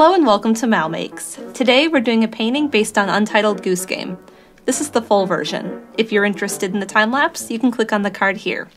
Hello and welcome to MalMakes. Today we're doing a painting based on Untitled Goose Game. This is the full version. If you're interested in the time-lapse, you can click on the card here.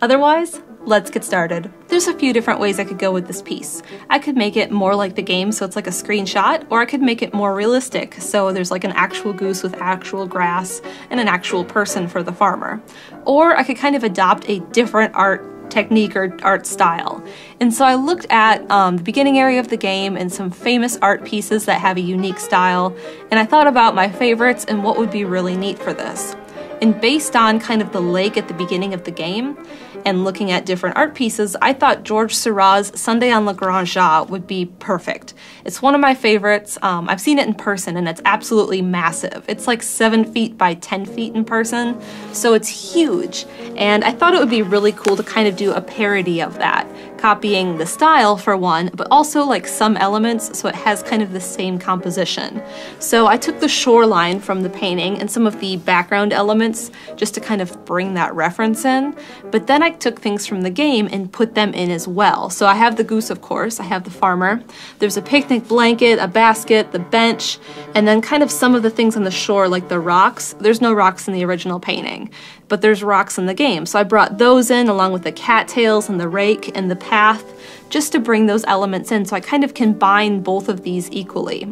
Otherwise, let's get started. There's a few different ways I could go with this piece. I could make it more like the game so it's like a screenshot, or I could make it more realistic so there's like an actual goose with actual grass and an actual person for the farmer. Or I could kind of adopt a different art technique or art style. And so I looked at the beginning area of the game and some famous art pieces that have a unique style, and I thought about my favorites and what would be really neat for this. And based on kind of the lake at the beginning of the game and looking at different art pieces, I thought George Seurat's A Sunday on La Grande Jatte would be perfect. It's one of my favorites. I've seen it in person and it's absolutely massive. It's like 7 feet by 10 feet in person, so it's huge. And I thought it would be really cool to kind of do a parody of that, copying the style for one, but also like some elements so it has kind of the same composition. So I took the shoreline from the painting and some of the background elements just to kind of bring that reference in, but then I took things from the game and put them in as well. So I have the goose, of course, I have the farmer, there's a picnic blanket, a basket, the bench, and then kind of some of the things on the shore like the rocks. There's no rocks in the original painting, but there's rocks in the game. So I brought those in along with the cattails and the rake and the path just to bring those elements in. So I kind of combine both of these equally.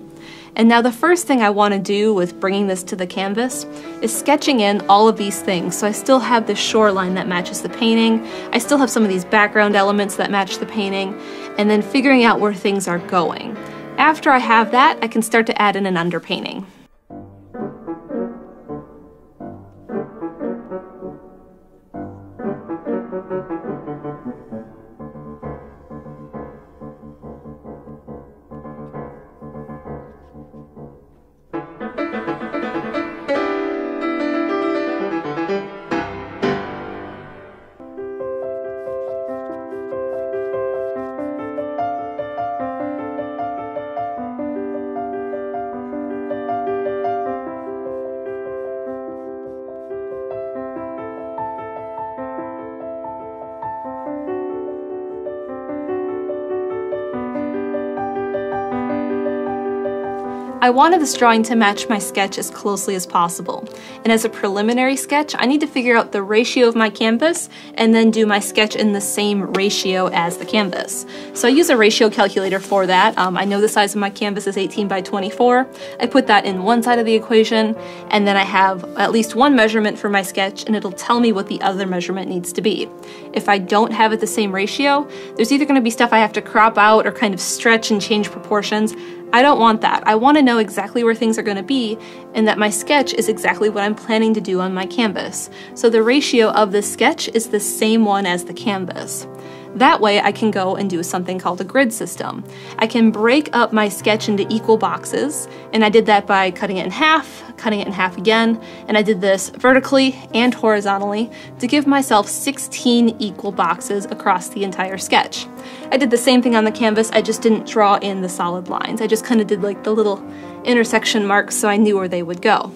And now the first thing I want to do with bringing this to the canvas is sketching in all of these things. So I still have this shoreline that matches the painting. I still have some of these background elements that match the painting, and then figuring out where things are going. After I have that, I can start to add in an underpainting. I wanted this drawing to match my sketch as closely as possible, and as a preliminary sketch I need to figure out the ratio of my canvas and then do my sketch in the same ratio as the canvas. So I use a ratio calculator for that. I know the size of my canvas is 18 by 24. I put that in one side of the equation, and then I have at least one measurement for my sketch and it'll tell me what the other measurement needs to be. If I don't have it the same ratio, there's either going to be stuff I have to crop out or kind of stretch and change proportions. I don't want that. I want to know exactly where things are going to be and that my sketch is exactly what I'm planning to do on my canvas. So the ratio of this sketch is the same one as the canvas. That way I can go and do something called a grid system. I can break up my sketch into equal boxes, and I did that by cutting it in half again, and I did this vertically and horizontally to give myself 16 equal boxes across the entire sketch. I did the same thing on the canvas, I just didn't draw in the solid lines. I just kind of did like the little intersection marks so I knew where they would go.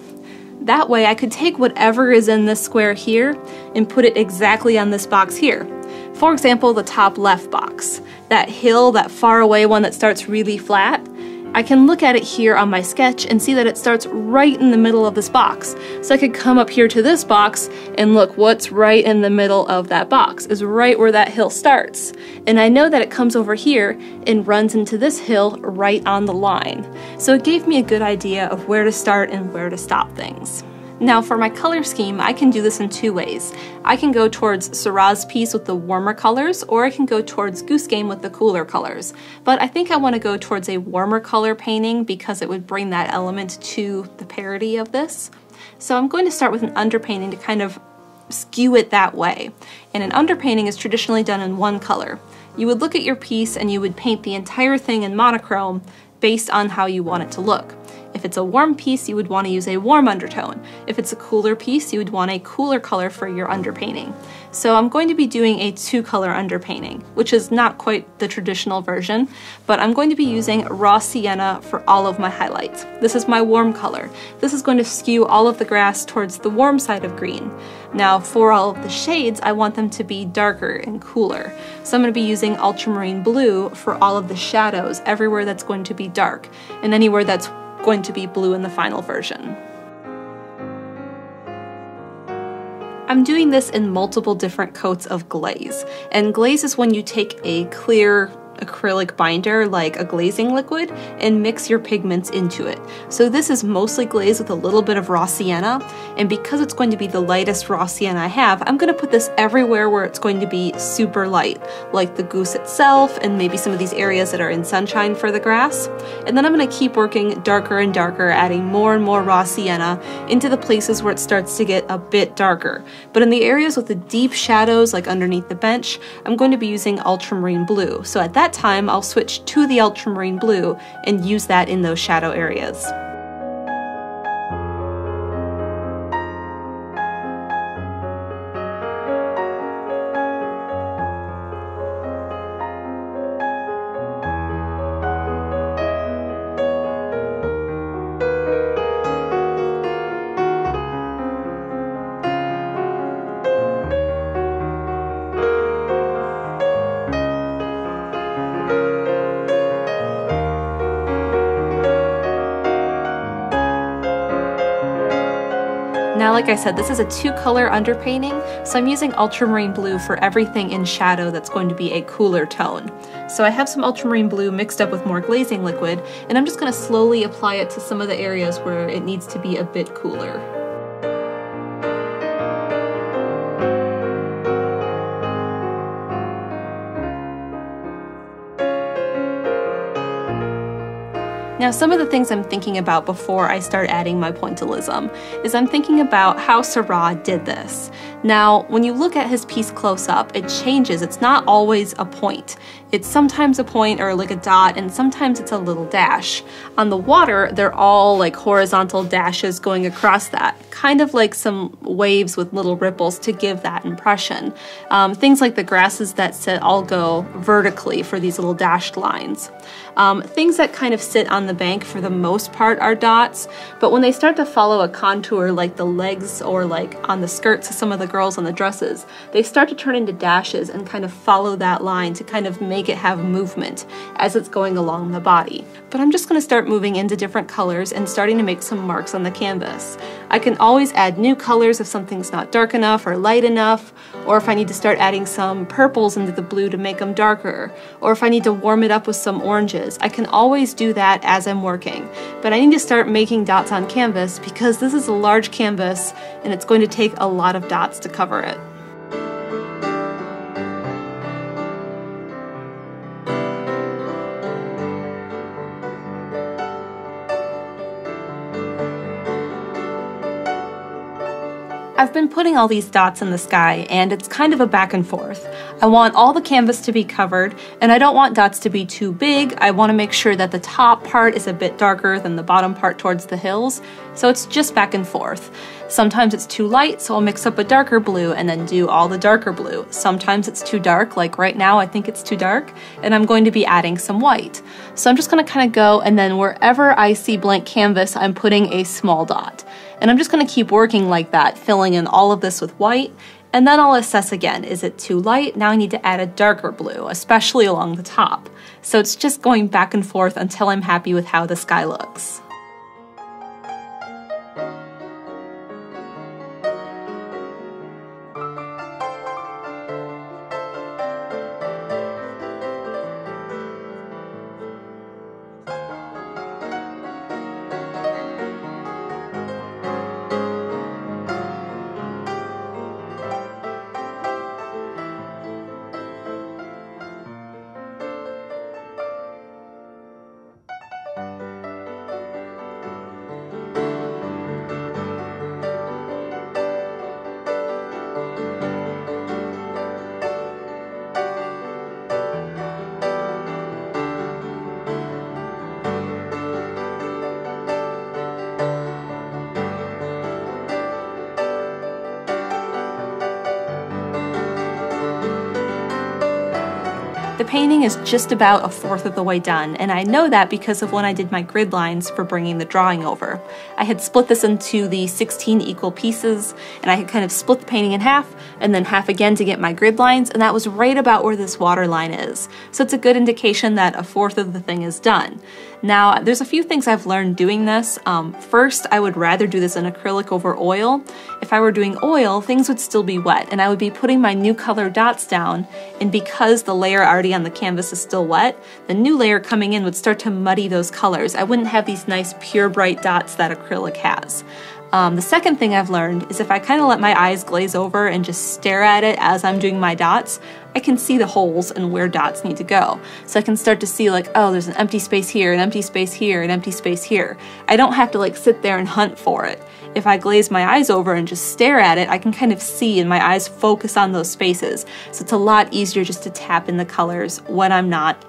That way I could take whatever is in this square here and put it exactly on this box here. For example, the top left box, that hill, that far away one that starts really flat, I can look at it here on my sketch and see that it starts right in the middle of this box. So I could come up here to this box and look what's right in the middle of that box, is right where that hill starts. And I know that it comes over here and runs into this hill right on the line. So it gave me a good idea of where to start and where to stop things. Now for my color scheme, I can do this in two ways. I can go towards Seurat's piece with the warmer colors, or I can go towards Goose Game with the cooler colors. But I think I want to go towards a warmer color painting because it would bring that element to the parody of this. So I'm going to start with an underpainting to kind of skew it that way. And an underpainting is traditionally done in one color. You would look at your piece and you would paint the entire thing in monochrome based on how you want it to look. If it's a warm piece, you would want to use a warm undertone. If it's a cooler piece, you would want a cooler color for your underpainting. So I'm going to be doing a 2-color underpainting, which is not quite the traditional version, but I'm going to be using raw sienna for all of my highlights. This is my warm color. This is going to skew all of the grass towards the warm side of green. Now, for all of the shades, I want them to be darker and cooler. So I'm going to be using ultramarine blue for all of the shadows, everywhere that's going to be dark, and anywhere that's going to be blue in the final version. I'm doing this in multiple different coats of glaze, and glaze is when you take a clear acrylic binder like a glazing liquid and mix your pigments into it. So this is mostly glazed with a little bit of raw sienna, and because it's going to be the lightest raw sienna I have, I'm going to put this everywhere where it's going to be super light, like the goose itself and maybe some of these areas that are in sunshine for the grass. And then I'm going to keep working darker and darker, adding more and more raw sienna into the places where it starts to get a bit darker. But in the areas with the deep shadows, like underneath the bench, I'm going to be using ultramarine blue. So at that time, I'll switch to the ultramarine blue and use that in those shadow areas. Now, like I said, this is a 2-color underpainting, so I'm using ultramarine blue for everything in shadow that's going to be a cooler tone. So I have some ultramarine blue mixed up with more glazing liquid, and I'm just going to slowly apply it to some of the areas where it needs to be a bit cooler. Now, some of the things I'm thinking about before I start adding my pointillism is I'm thinking about how Seurat did this. Now, when you look at his piece close up, it changes. It's not always a point. It's sometimes a point or like a dot, and sometimes it's a little dash. On the water, they're all like horizontal dashes going across that, kind of like some waves with little ripples to give that impression. Things like the grasses that sit all go vertically for these little dashed lines. Things that kind of sit on the bank for the most part are dots, but when they start to follow a contour like the legs or like on the skirts of some of the girls on the dresses, they start to turn into dashes and kind of follow that line to kind of make it have movement as it's going along the body. But I'm just going to start moving into different colors and starting to make some marks on the canvas. I can always add new colors if something's not dark enough or light enough, or if I need to start adding some purples into the blue to make them darker, or if I need to warm it up with some oranges. I can always do that as I'm working, but I need to start making dots on canvas because this is a large canvas and it's going to take a lot of dots to cover it. I've been putting all these dots in the sky, and it's kind of a back and forth. I want all the canvas to be covered, and I don't want dots to be too big. I want to make sure that the top part is a bit darker than the bottom part towards the hills, so it's just back and forth. Sometimes it's too light, so I'll mix up a darker blue and then do all the darker blue. Sometimes it's too dark, like right now I think it's too dark, and I'm going to be adding some white. So I'm just going to kind of go, and then wherever I see blank canvas, I'm putting a small dot. And I'm just going to keep working like that, filling in all of this with white, and then I'll assess again. Is it too light? Now I need to add a darker blue, especially along the top. So it's just going back and forth until I'm happy with how the sky looks. The painting is just about a fourth of the way done, and I know that because of when I did my grid lines for bringing the drawing over. I had split this into the 16 equal pieces, and I had kind of split the painting in half, and then half again to get my grid lines, and that was right about where this water line is. So it's a good indication that a fourth of the thing is done. Now, there's a few things I've learned doing this. First, I would rather do this in acrylic over oil. If I were doing oil, things would still be wet, and I would be putting my new color dots down, and because the layer already on the canvas is still wet, the new layer coming in would start to muddy those colors. I wouldn't have these nice, pure, bright dots that acrylic has. The second thing I've learned is if I kind of let my eyes glaze over and just stare at it as I'm doing my dots, I can see the holes and where dots need to go. So I can start to see like, oh, there's an empty space here, an empty space here, an empty space here. I don't have to like sit there and hunt for it. If I glaze my eyes over and just stare at it, I can kind of see and my eyes focus on those spaces. So it's a lot easier just to tap in the colors when I'm not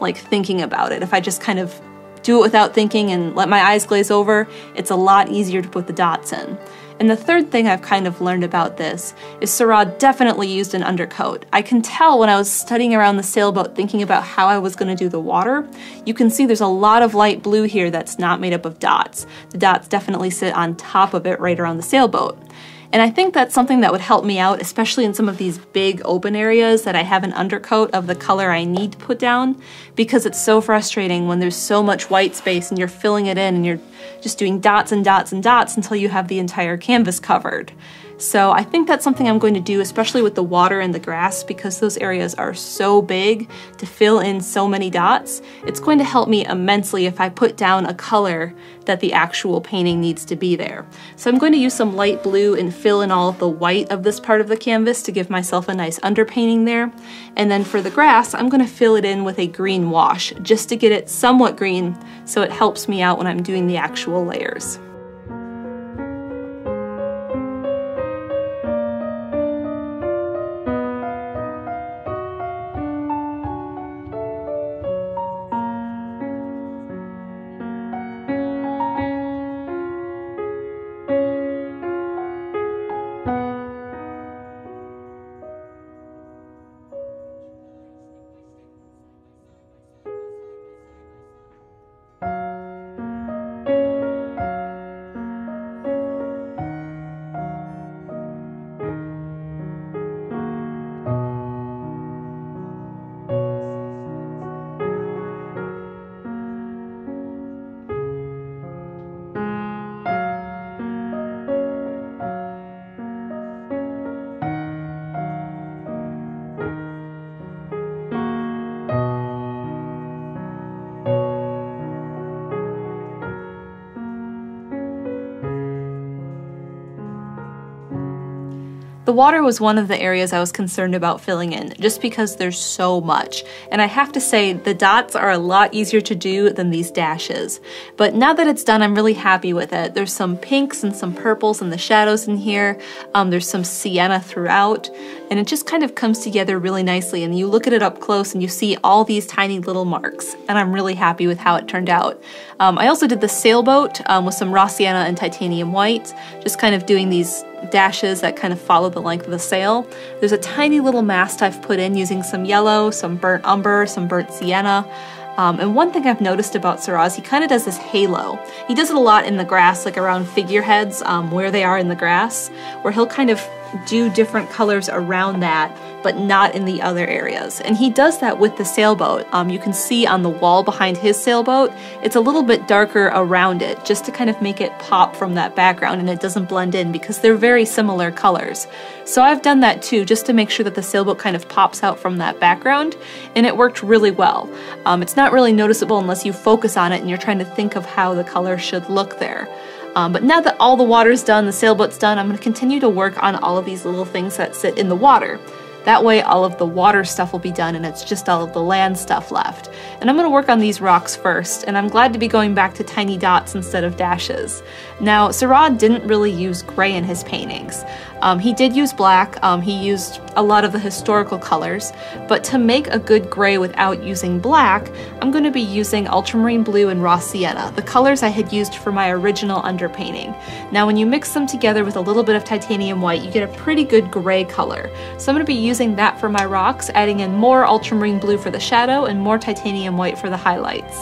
like thinking about it. If I just kind of do it without thinking and let my eyes glaze over, it's a lot easier to put the dots in. And the third thing I've kind of learned about this is Seurat definitely used an undercoat. I can tell when I was studying around the sailboat thinking about how I was going to do the water, you can see there's a lot of light blue here that's not made up of dots. The dots definitely sit on top of it right around the sailboat. And I think that's something that would help me out, especially in some of these big open areas that I have an undercoat of the color I need to put down, because it's so frustrating when there's so much white space and you're filling it in and you're just doing dots and dots and dots until you have the entire canvas covered. So I think that's something I'm going to do, especially with the water and the grass, because those areas are so big to fill in so many dots. It's going to help me immensely if I put down a color that the actual painting needs to be there. So I'm going to use some light blue and fill in all of the white of this part of the canvas to give myself a nice underpainting there. And then for the grass, I'm going to fill it in with a green wash just to get it somewhat green so it helps me out when I'm doing the actual layers. The water was one of the areas I was concerned about filling in, just because there's so much. And I have to say, the dots are a lot easier to do than these dashes. But now that it's done, I'm really happy with it. There's some pinks and some purples and the shadows in here. There's some sienna throughout. And it just kind of comes together really nicely. And you look at it up close and you see all these tiny little marks. And I'm really happy with how it turned out. I also did the sailboat with some raw sienna and titanium white, just kind of doing these dashes that kind of follow the length of the sail. There's a tiny little mast I've put in using some yellow, some burnt umber, some burnt sienna. And one thing I've noticed about Seurat is he kind of does this halo. He does it a lot in the grass, like around figureheads, where they are in the grass, where he'll kind of do different colors around that, but not in the other areas. And he does that with the sailboat. You can see on the wall behind his sailboat, it's a little bit darker around it, just to kind of make it pop from that background and it doesn't blend in because they're very similar colors. So I've done that too, just to make sure that the sailboat kind of pops out from that background, and it worked really well. It's not really noticeable unless you focus on it and you're trying to think of how the color should look there. But now that all the water's done, the sailboat's done, I'm going to continue to work on all of these little things that sit in the water. That way all of the water stuff will be done and it's just all of the land stuff left. And I'm going to work on these rocks first, and I'm glad to be going back to tiny dots instead of dashes. Now, Seurat didn't really use gray in his paintings. He did use black, he used a lot of the historical colors, but to make a good gray without using black, I'm going to be using ultramarine blue and raw sienna, the colors I had used for my original underpainting. Now when you mix them together with a little bit of titanium white, you get a pretty good gray color. So I'm going to be using using that for my rocks, adding in more ultramarine blue for the shadow and more titanium white for the highlights.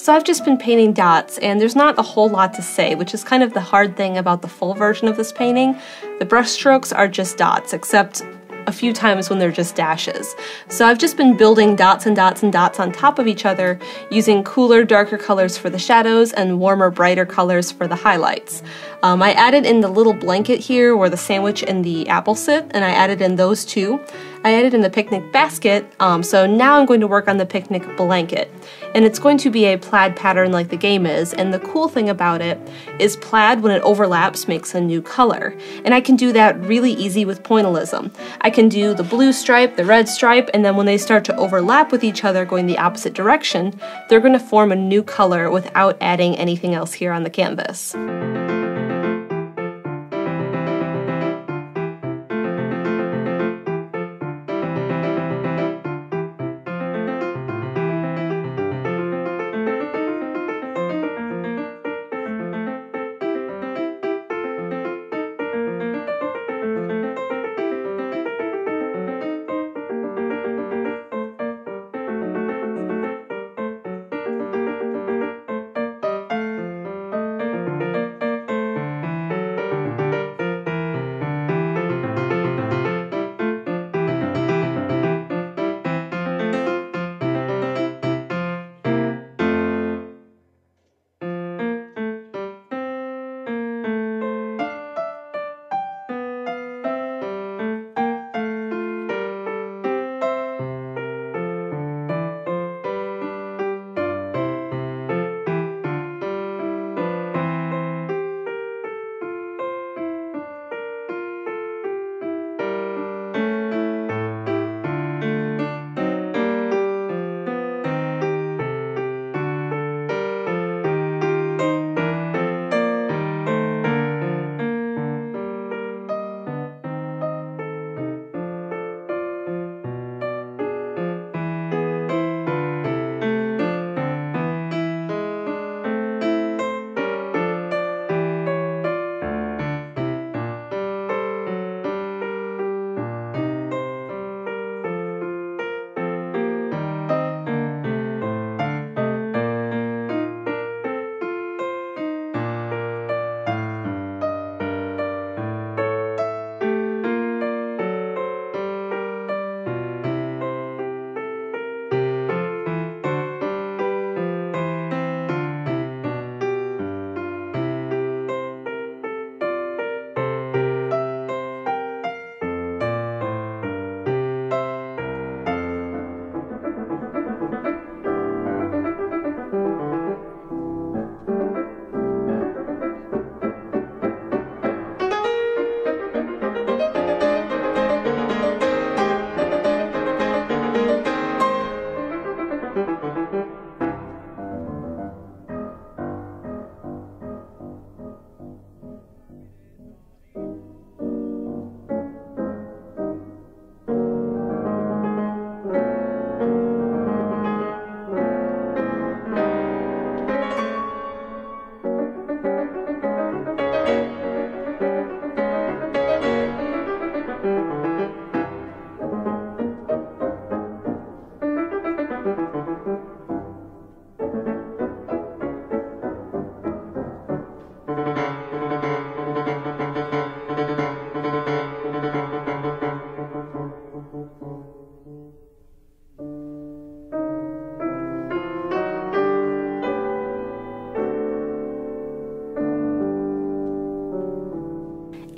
So I've just been painting dots, and there's not a whole lot to say, which is kind of the hard thing about the full version of this painting. The brush strokes are just dots, except a few times when they're just dashes. So I've just been building dots and dots and dots on top of each other, using cooler, darker colors for the shadows and warmer, brighter colors for the highlights. I added in the little blanket here where the sandwich and the apple sit, and I added in those two. I added in the picnic basket, so now I'm going to work on the picnic blanket. And it's going to be a plaid pattern like the game is, and the cool thing about it is plaid, when it overlaps, makes a new color. And I can do that really easy with pointillism. I can do the blue stripe, the red stripe, and then when they start to overlap with each other going the opposite direction, they're going to form a new color without adding anything else here on the canvas.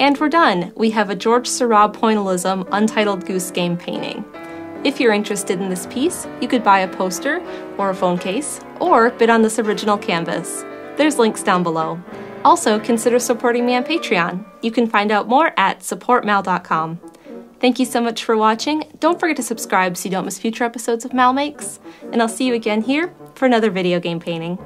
And we're done! We have a George Seurat Pointillism Untitled Goose Game painting. If you're interested in this piece, you could buy a poster or a phone case, or bid on this original canvas. There's links down below. Also, consider supporting me on Patreon. You can find out more at supportmal.com. Thank you so much for watching. Don't forget to subscribe so you don't miss future episodes of MalMakes, and I'll see you again here for another video game painting.